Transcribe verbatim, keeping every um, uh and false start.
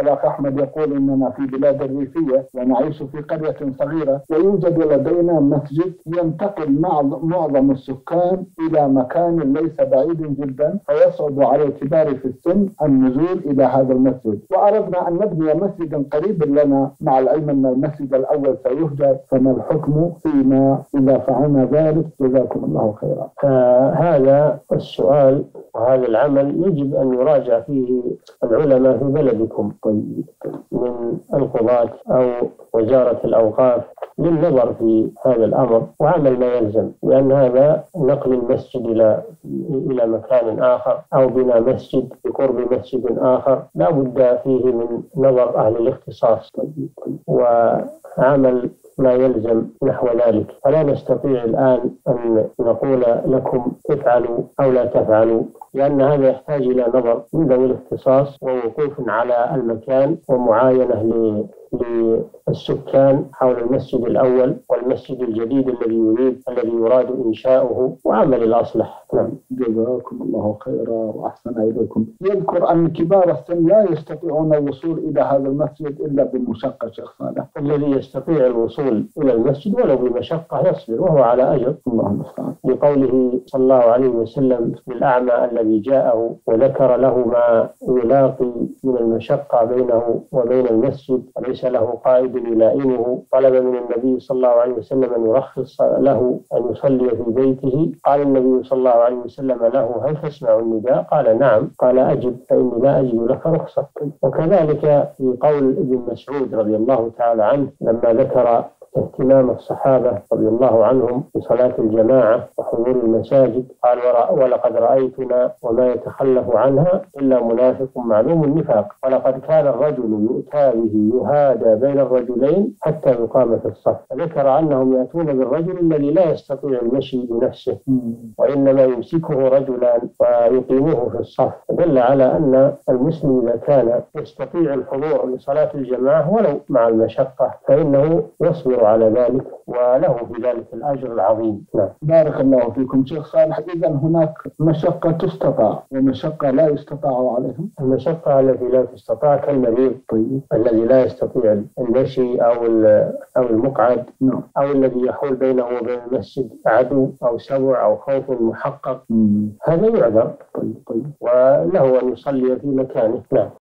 الأخ أحمد يقول إننا في بلاد الريفية ونعيش في قرية صغيرة، ويوجد لدينا مسجد ينتقل معظم السكان إلى مكان ليس بعيد جدا، فيصعب على كبار في السن النزول إلى هذا المسجد، وأردنا أن نبني مسجدا قريبا لنا، مع العلم أن المسجد الأول سيهجر، فما الحكم فيما إذا فعلنا ذلك؟ جزاكم الله خيرا. هذا السؤال وهذا العمل يجب أن يراجع فيه العلماء في بلدكم من القضاة أو وزارة الأوقاف للنظر في هذا الأمر وعمل ما يلزم، لأن هذا نقل المسجد إلى إلى مكان آخر أو بناء مسجد بقرب مسجد آخر لا بد فيه من نظر أهل الاختصاص وعمل ما يلزم نحو ذلك. فلا نستطيع الآن أن نقول لكم افعلوا أو لا تفعلوا، لأن هذا يحتاج إلى نظر من ذوي الاختصاص ووقوف على المكان ومعاينة ل للسكان حول المسجد الأول والمسجد الجديد الذي يريد الذي يراد إنشاؤه وعمل الأصلح. نعم. جزاكم الله خيرا وأحسن إليكم. يذكر أن كبار السن لا يستطيعون الوصول إلى هذا المسجد إلا بمشقة. شخصنا الذي يستطيع الوصول إلى المسجد ولو بمشقة يصبر وهو على أجر. اللهم صل. لقوله صلى الله عليه وسلم للأعمى الذي جاءه وذكر له ما يلاقي من المشقة بينه وبين المسجد وليس له قائد يلائمه، طلب من النبي صلى الله عليه وسلم أن يرخص له أن يصلي في بيته، قال النبي صلى الله عليه وسلم له هل تسمع النداء؟ قال نعم، قال أجب فإني لا أجد لك رخصة. وكذلك في قول ابن مسعود رضي الله تعالى عنه لما ذكر اهتمام الصحابة رضي الله عنهم بصلاة الجماعة وحضور المساجد قال ولقد رأيتنا وما يتخلف عنها إلا منافق معلوم النفاق، ولقد كان الرجل يؤتى به يهادى بين الرجلين حتى يقام في الصف. ذكر أنهم يأتون بالرجل الذي لا يستطيع المشي بنفسه وإنما يمسكه رجلان ويقيمه في الصف، دل على أن المسلم إذا كان يستطيع الحضور لصلاة الجماعة ولو مع المشقة فإنه يصبر على ذلك وله في ذلك الأجر العظيم. نعم. بارك الله فيكم شيخ صالح. إذا هناك مشقة تستطاع ومشقة لا يستطاع عليهم. المشقة التي لا تستطاع كالمريض طيب. الذي لا يستطيع المشي أو أو المقعد نعم. أو الذي يحول بينه وبين المسجد عدو أو سبع أو خوف محقق مم. هذا يعذر طيب. طيب. وله أن يصلي في مكانه. نعم.